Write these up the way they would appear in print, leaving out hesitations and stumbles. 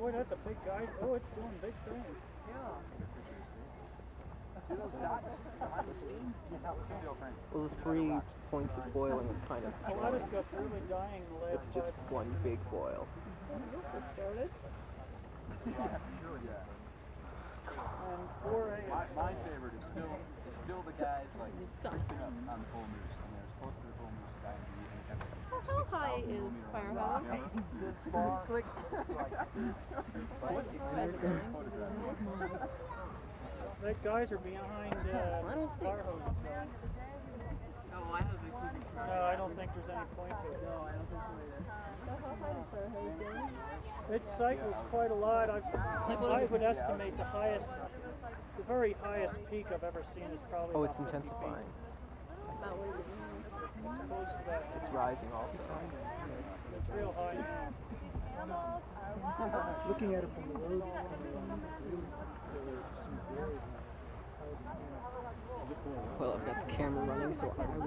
Boy, that's a big guy. Oh, it's doing big things. Yeah. See those dots behind the steam? Yeah, the steam different. Over 3 points of boiling and kind of a lot of stuff really dying in the last. It's just one big boil. Just started. Yeah, sure, yeah. And 4 a.m. My favorite is still the guys like pushing up on full moose, and they're supposed to be full moose guys. How high is Firehole? Click. The guys are behind Firehole. No, I don't think there's any point to it. No, I don't think so either. How high is Firehole? It cycles quite a lot. I would estimate the very highest peak I've ever seen is probably. Oh, it's intensifying. About what is it? It's rising also. It's real high. Looking at it from the road, well, I've got the camera running, so I will.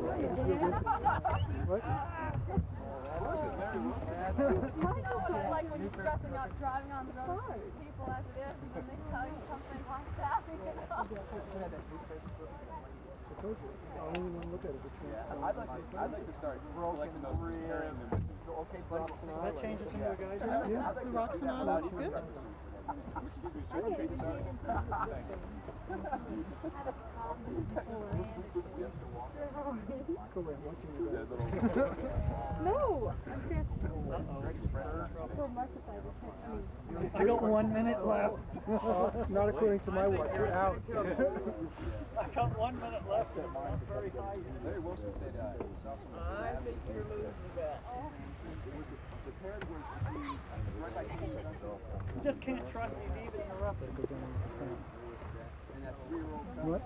What? That's what Larry Wilson had. I know what it's like when you're stressing out driving on the road with people as it is, and they tell you something like that. I'd like to start collecting those carrying them with the okay buttons. That changes some of the guys. Yeah, the rocks and all that. Good. No, I'm serious. I got 1 minute left. Not according to my watch. You're out. I got 1 minute left. That's very high. Larry Wilson said, I think you're losing that. You just can't trust these even interrupters. What?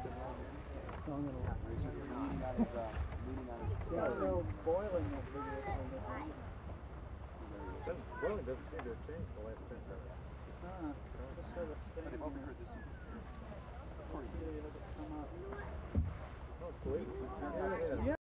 No boiling of the boiling doesn't seem to have changed the last 10 minutes. Just sort of standing. Let's see if it'll come up. Oh, please. Yeah.